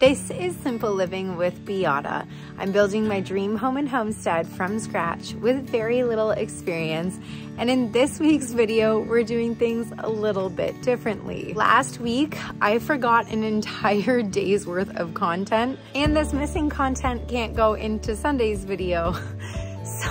This is Simple Living with Beata. I'm building my dream home and homestead from scratch with very little experience. And in this week's video, we're doing things a little bit differently. Last week, I forgot an entire day's worth of content, and this missing content can't go into Sunday's video.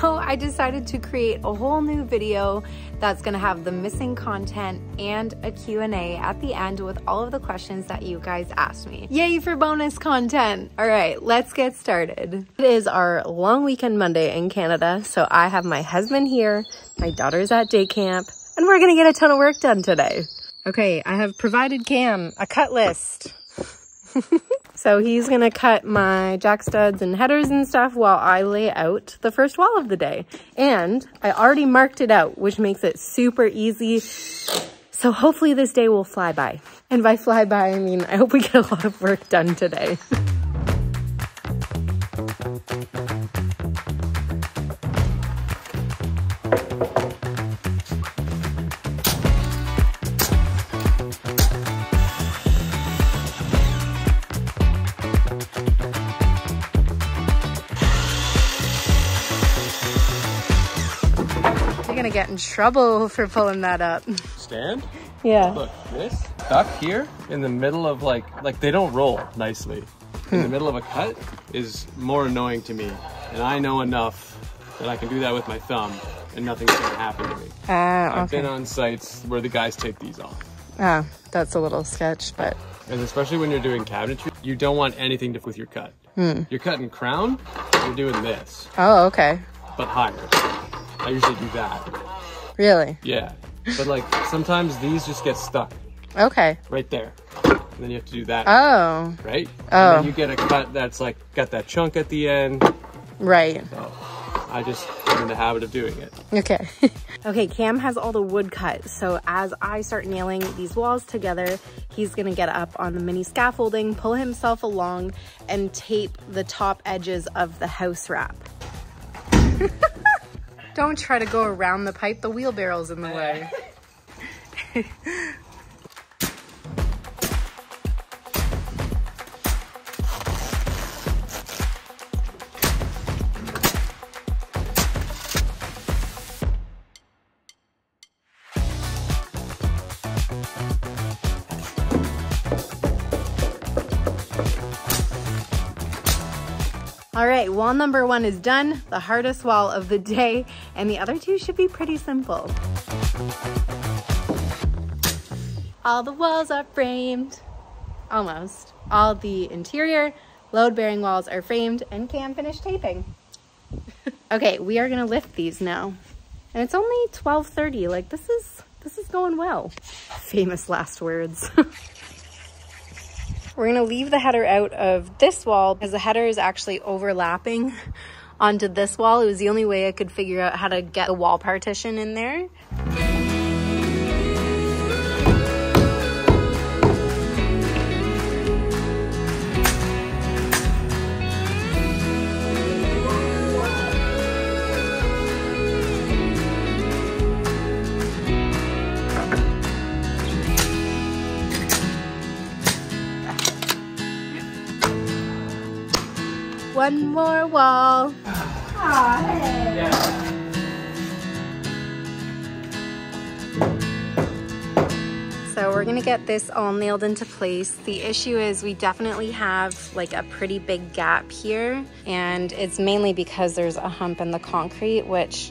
So I decided to create a whole new video that's gonna have the missing content and a Q&A at the end with all of the questions that you guys asked me. Yay for bonus content. All right, let's get started. It is our long weekend Monday in Canada. So I have my husband here, my daughter's at day camp, and we're gonna get a ton of work done today. Okay, I have provided Cam a cut list. So he's gonna cut my jack studs and headers and stuff while I lay out the first wall of the day. And I already marked it out, which makes it super easy. So hopefully this day will fly by. And by fly by, I mean, I hope we get a lot of work done today. Get in trouble for pulling that up. Stand? Yeah. Look, this duck here in the middle of like they don't roll nicely. In the middle of a cut is more annoying to me. And I know enough that I can do that with my thumb and nothing's gonna happen to me. I've been on sites where the guys take these off. Oh, that's a little sketch, but. And especially when you're doing cabinetry, you don't want anything to do with your cut. You're cutting crown, you're doing this. Oh, okay. But higher. I usually do that. Really? Yeah. But like sometimes these just get stuck. Okay. Right there. And then you have to do that. Oh. Right? Oh. And then you get a cut that's like got that chunk at the end. Right. So I just am in the habit of doing it. Okay. Okay, Cam has all the wood cut. So as I start nailing these walls together, he's gonna get up on the mini scaffolding, pull himself along, and tape the top edges of the house wrap. Don't try to go around the pipe, the wheelbarrow's in the way. All right, wall number one is done, the hardest wall of the day, and the other two should be pretty simple. All the walls are framed, almost. All the interior load-bearing walls are framed, and Cam finished taping. Okay, we are gonna lift these now. And it's only 12:30, like this is going well. Famous last words. We're gonna leave the header out of this wall because the header is actually overlapping onto this wall. It was the only way I could figure out how to get a wall partition in there. One more wall. Aw, hey. Yeah. So we're gonna get this all nailed into place. The issue is we definitely have like a pretty big gap here, and it's mainly because there's a hump in the concrete, which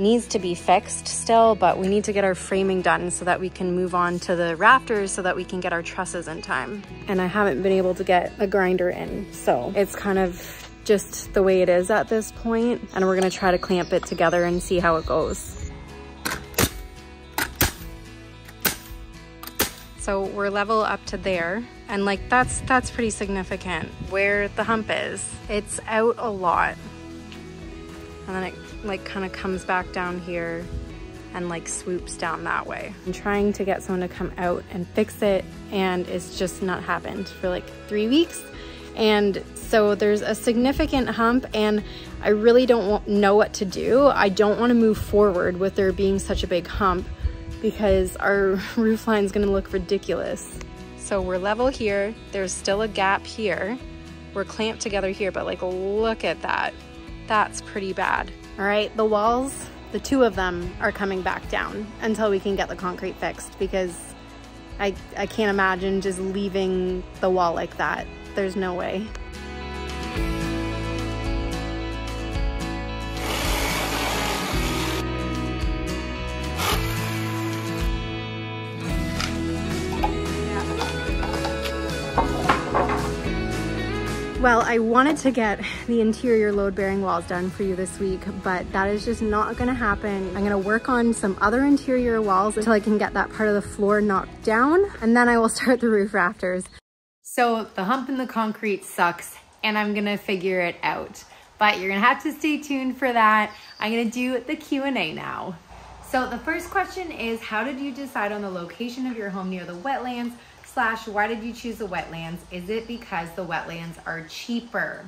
needs to be fixed still, but we need to get our framing done so that we can move on to the rafters so that we can get our trusses in time. And I haven't been able to get a grinder in, so it's kind of just the way it is at this point. And we're gonna try to clamp it together and see how it goes. So we're level up to there, and like that's pretty significant where the hump is. It's out a lot, and then it like kind of comes back down here and like swoops down that way. I'm trying to get someone to come out and fix it, and it's just not happened for like 3 weeks. And so there's a significant hump, and I really don't know what to do. I don't want to move forward with there being such a big hump because our roof line is going to look ridiculous. So we're level here, there's still a gap here. We're clamped together here, but like, look at that. That's pretty bad. All right, the walls, the two of them are coming back down until we can get the concrete fixed, because I can't imagine just leaving the wall like that. There's no way. Well, I wanted to get the interior load-bearing walls done for you this week, but that is just not gonna happen. I'm gonna work on some other interior walls until I can get that part of the floor knocked down, and then I will start the roof rafters. So the hump in the concrete sucks, and I'm gonna figure it out, but you're gonna have to stay tuned for that. I'm gonna do the Q&A now. So the first question is, how did you decide on the location of your home near the wetlands? Why did you choose the wetlands? Is it because the wetlands are cheaper?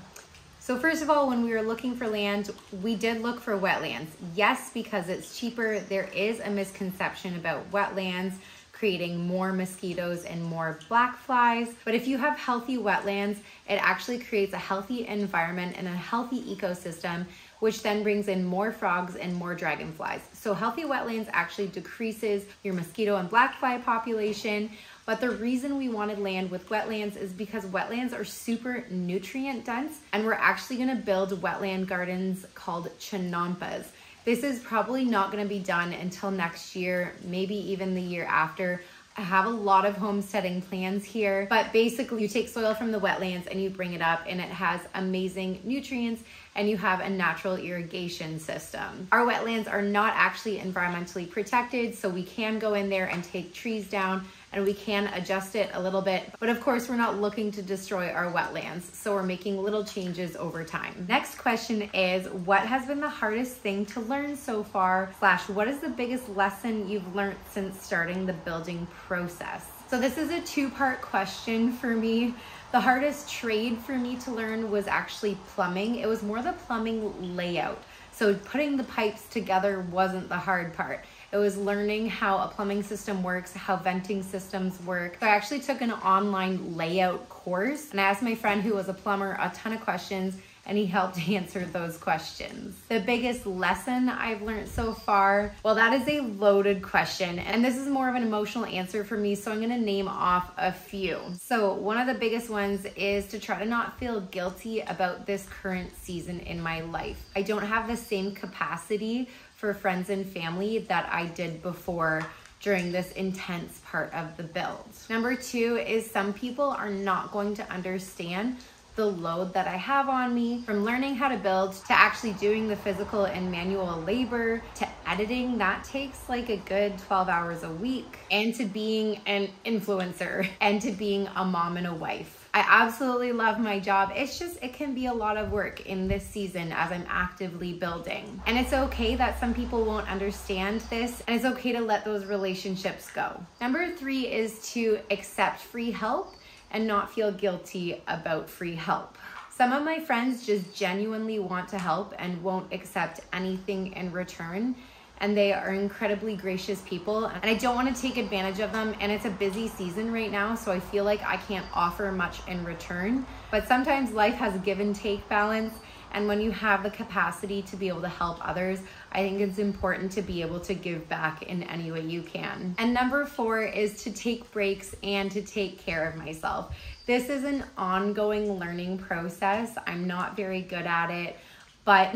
So first of all, when we were looking for land, we did look for wetlands. Yes, because it's cheaper. There is a misconception about wetlands creating more mosquitoes and more black flies. But if you have healthy wetlands, it actually creates a healthy environment and a healthy ecosystem, which then brings in more frogs and more dragonflies. So healthy wetlands actually decreases your mosquito and black fly population. But the reason we wanted land with wetlands is because wetlands are super nutrient dense, and we're actually gonna build wetland gardens called chinampas. This is probably not gonna be done until next year, maybe even the year after. I have a lot of homesteading plans here, but basically you take soil from the wetlands and you bring it up, and it has amazing nutrients, and you have a natural irrigation system. Our wetlands are not actually environmentally protected, so we can go in there and take trees down, and we can adjust it a little bit. But of course, we're not looking to destroy our wetlands, so we're making little changes over time. Next question is, what has been the hardest thing to learn so far? / what is the biggest lesson you've learned since starting the building process? So this is a two-part question for me. The hardest trade for me to learn was actually plumbing. It was more the plumbing layout. So putting the pipes together wasn't the hard part. It was learning how a plumbing system works, how venting systems work. So I actually took an online layout course, and I asked my friend who was a plumber a ton of questions, and he helped answer those questions. The biggest lesson I've learned so far, well, that is a loaded question, and this is more of an emotional answer for me, so I'm gonna name off a few. So one of the biggest ones is to try to not feel guilty about this current season in my life. I don't have the same capacity for friends and family that I did before during this intense part of the build. Number two is some people are not going to understand the load that I have on me, from learning how to build to actually doing the physical and manual labor to editing. That takes like a good 12 hours a week, and to being an influencer, and to being a mom and a wife. I absolutely love my job. It's just, it can be a lot of work in this season as I'm actively building. And it's okay that some people won't understand this, and it's okay to let those relationships go. Number three is to accept free help and not feel guilty about free help. Some of my friends just genuinely want to help and won't accept anything in return, and they are incredibly gracious people, and I don't want to take advantage of them, and it's a busy season right now, so I feel like I can't offer much in return. But sometimes life has a give and take balance, and when you have the capacity to be able to help others, I think it's important to be able to give back in any way you can. And number four is to take breaks and to take care of myself. This is an ongoing learning process. I'm not very good at it, but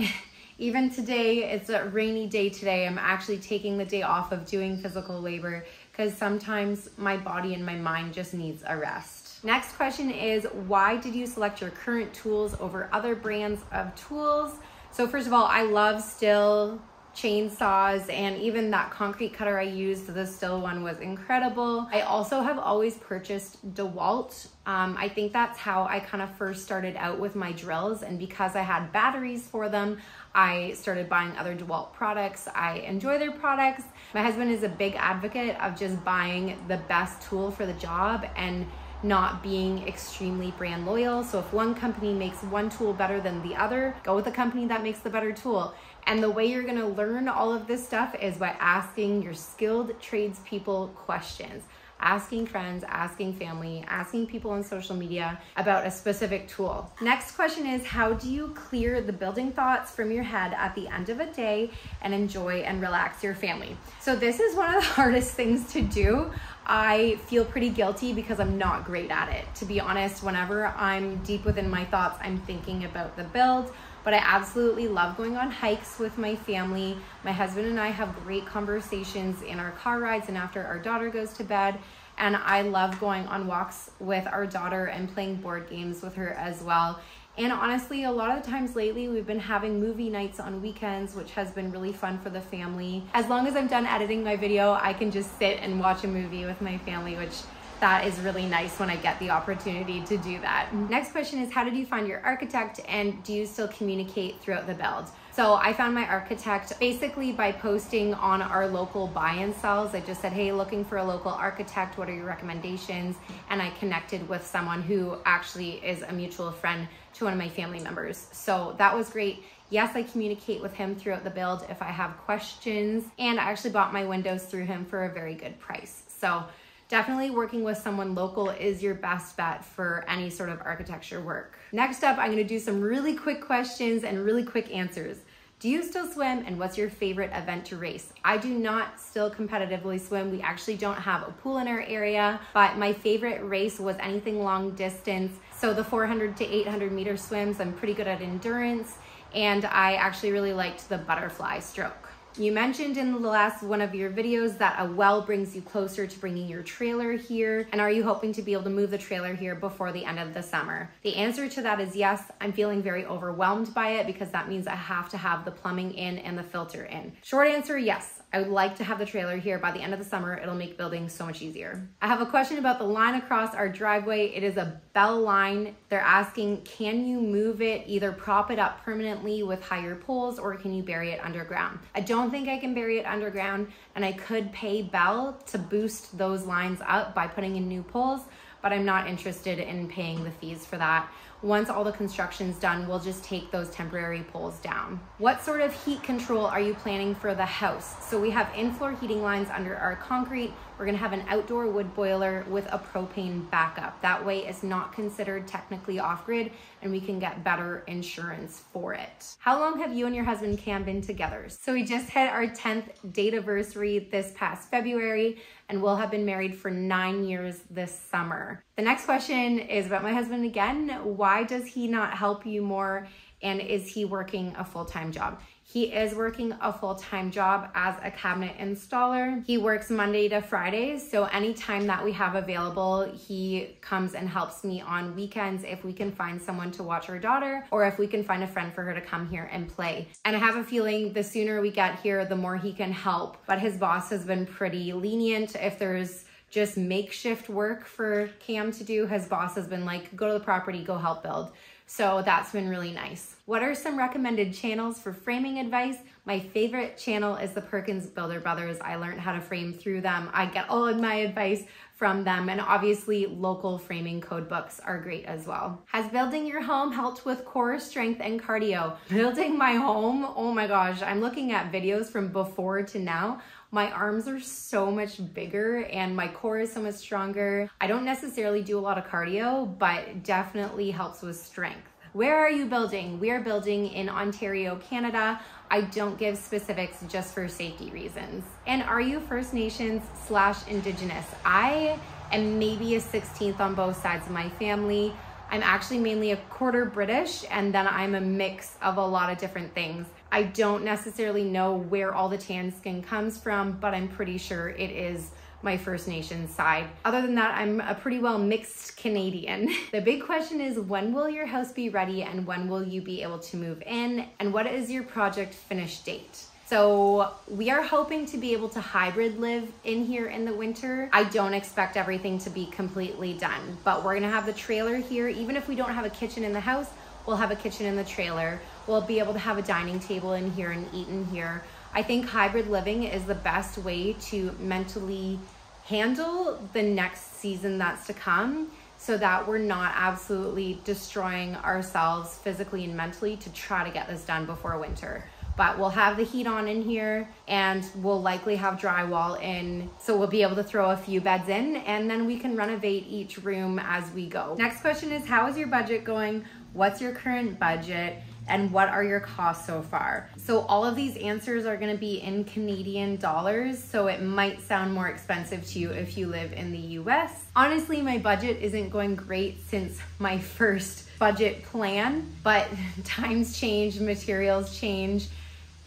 even today, it's a rainy day today. I'm actually taking the day off of doing physical labor because sometimes my body and my mind just needs a rest. Next question is, why did you select your current tools over other brands of tools? So first of all, I love Stihl chainsaws, and even that concrete cutter I used, the Stihl one, was incredible. I also have always purchased DeWalt. I think that's how I kind of first started out with my drills, and because I had batteries for them, I started buying other DeWalt products. I enjoy their products. My husband is a big advocate of just buying the best tool for the job and not being extremely brand loyal. So if one company makes one tool better than the other, go with the company that makes the better tool. And the way you're gonna learn all of this stuff is by asking your skilled tradespeople questions. asking friends, asking family, asking people on social media about a specific tool. Next question is, how do you clear the building thoughts from your head at the end of a day and enjoy and relax your family? So this is one of the hardest things to do. I feel pretty guilty because I'm not great at it. To be honest, whenever I'm deep within my thoughts, I'm thinking about the build, but I absolutely love going on hikes with my family. My husband and I have great conversations in our car rides and after our daughter goes to bed. And I love going on walks with our daughter and playing board games with her as well. And honestly, a lot of the times lately, we've been having movie nights on weekends, which has been really fun for the family. As long as I'm done editing my video, I can just sit and watch a movie with my family, which that is really nice when I get the opportunity to do that. Next question is, how did you find your architect and do you still communicate throughout the build? So I found my architect basically by posting on our local buy and sells. I just said, hey, looking for a local architect, what are your recommendations? And I connected with someone who actually is a mutual friend to one of my family members. So that was great. Yes, I communicate with him throughout the build if I have questions. And I actually bought my windows through him for a very good price. So definitely working with someone local is your best bet for any sort of architecture work. Next up, I'm gonna do some really quick questions and really quick answers. Do you still swim and what's your favorite event to race? I do not still competitively swim. We actually don't have a pool in our area, but my favorite race was anything long distance. So the 400 to 800 meter swims, I'm pretty good at endurance, and I actually really liked the butterfly stroke. You mentioned in the last one of your videos that a well brings you closer to bringing your trailer here. And are you hoping to be able to move the trailer here before the end of the summer? The answer to that is yes. I'm feeling very overwhelmed by it because that means I have to have the plumbing in and the filter in. Short answer, yes. I would like to have the trailer here by the end of the summer. It'll make building so much easier. I have a question about the line across our driveway. It is a Bell line. They're asking, can you move it, either prop it up permanently with higher poles, or can you bury it underground? I don't think I can bury it underground, and I could pay Bell to boost those lines up by putting in new poles, but I'm not interested in paying the fees for that. Once all the construction's done, we'll just take those temporary poles down. What sort of heat control are you planning for the house? So we have in-floor heating lines under our concrete. We're gonna have an outdoor wood boiler with a propane backup. That way it's not considered technically off-grid and we can get better insurance for it. How long have you and your husband Cam been together? So we just hit our 10th date-iversary this past February, and we'll have been married for 9 years this summer. The next question is about my husband again. Why does he not help you more, and is he working a full-time job? He is working a full-time job as a cabinet installer. He works Monday to Friday, so anytime that we have available, he comes and helps me on weekends if we can find someone to watch our daughter, or if we can find a friend for her to come here and play. And I have a feeling the sooner we get here, the more he can help. But his boss has been pretty lenient. If there's just makeshift work for Cam to do, his boss has been like, go to the property, go help build. So that's been really nice. What are some recommended channels for framing advice? My favorite channel is the Perkins Builder Brothers. I learned how to frame through them. I get all of my advice from them, and obviously local framing code books are great as well. Has building your home helped with core strength and cardio? Building my home, oh my gosh, I'm looking at videos from before to now. My arms are so much bigger and my core is so much stronger. I don't necessarily do a lot of cardio, but definitely helps with strength. Where are you building? We are building in Ontario, Canada. I don't give specifics just for safety reasons. And are you First Nations / Indigenous? I am maybe a 16th on both sides of my family. I'm actually mainly a quarter British, and then I'm a mix of a lot of different things. I don't necessarily know where all the tan skin comes from, but I'm pretty sure it is my First Nations side. Other than that, I'm a pretty well mixed Canadian. The big question is, when will your house be ready and when will you be able to move in? And what is your project finish date? So we are hoping to be able to hybrid live in here in the winter. I don't expect everything to be completely done, but we're gonna have the trailer here. Even if we don't have a kitchen in the house, we'll have a kitchen in the trailer. We'll be able to have a dining table in here and eat in here. I think hybrid living is the best way to mentally handle the next season that's to come, so that we're not absolutely destroying ourselves physically and mentally to try to get this done before winter. but we'll have the heat on in here and we'll likely have drywall in. So we'll be able to throw a few beds in and then we can renovate each room as we go. Next question is, how is your budget going? What's your current budget? And what are your costs so far? So all of these answers are gonna be in Canadian dollars, so it might sound more expensive to you if you live in the US. Honestly, my budget isn't going great since my first budget plan, but times change, materials change,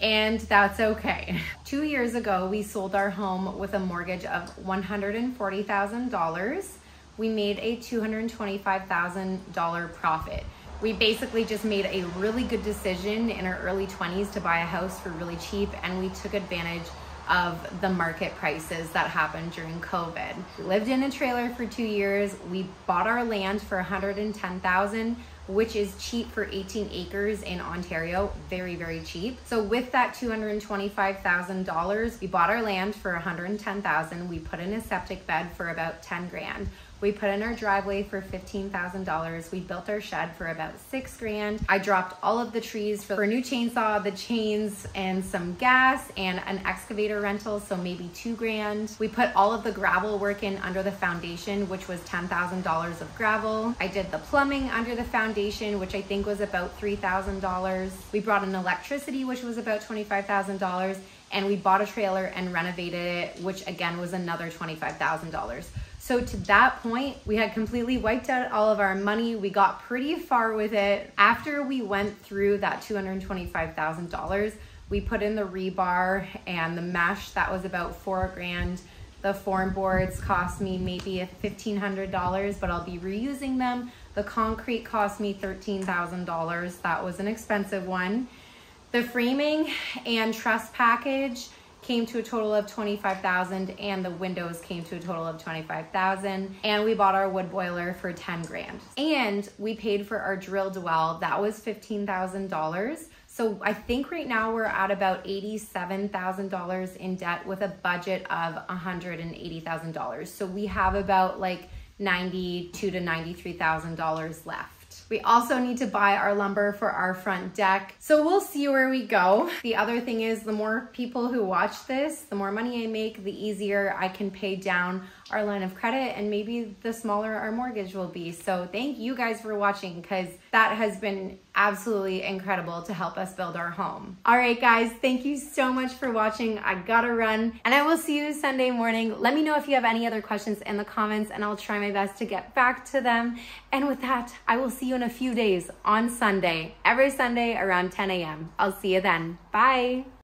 and that's okay. 2 years ago, we sold our home with a mortgage of $140,000. We made a $225,000 profit. We basically just made a really good decision in our early 20s to buy a house for really cheap, and we took advantage of the market prices that happened during COVID. We lived in a trailer for 2 years. We bought our land for $110,000, which is cheap for 18 acres in Ontario, very, very cheap. So with that $225,000, we bought our land for $110,000. We put in a septic bed for about 10 grand. We put in our driveway for $15,000. We built our shed for about 6 grand. I dropped all of the trees for a new chainsaw, the chains, and some gas, and an excavator rental, so maybe 2 grand. We put all of the gravel work in under the foundation, which was $10,000 of gravel. I did the plumbing under the foundation, which I think was about $3,000. We brought in electricity, which was about $25,000, and we bought a trailer and renovated it, which again was another $25,000. So to that point, we had completely wiped out all of our money. We got pretty far with it. After we went through that $225,000, we put in the rebar and the mesh. That was about 4 grand. The form boards cost me maybe $1,500, but I'll be reusing them. The concrete cost me $13,000. That was an expensive one. The framing and truss package came to a total of $25,000, and the windows came to a total of $25,000, and we bought our wood boiler for 10 grand. And we paid for our drilled well, that was $15,000. So I think right now we're at about $87,000 in debt with a budget of $180,000. So we have about like $92,000 to $93,000 left. We also need to buy our lumber for our front deck. So we'll see where we go. The other thing is, the more people who watch this, the more money I make, the easier I can pay down our line of credit, and maybe the smaller our mortgage will be. So thank you guys for watching, because that has been absolutely incredible to help us build our home. All right, guys, thank you so much for watching. I gotta run, and I will see you Sunday morning. Let me know if you have any other questions in the comments, and I'll try my best to get back to them. And with that, I will see you in a few days on Sunday, every Sunday around 10 a.m. I'll see you then. Bye.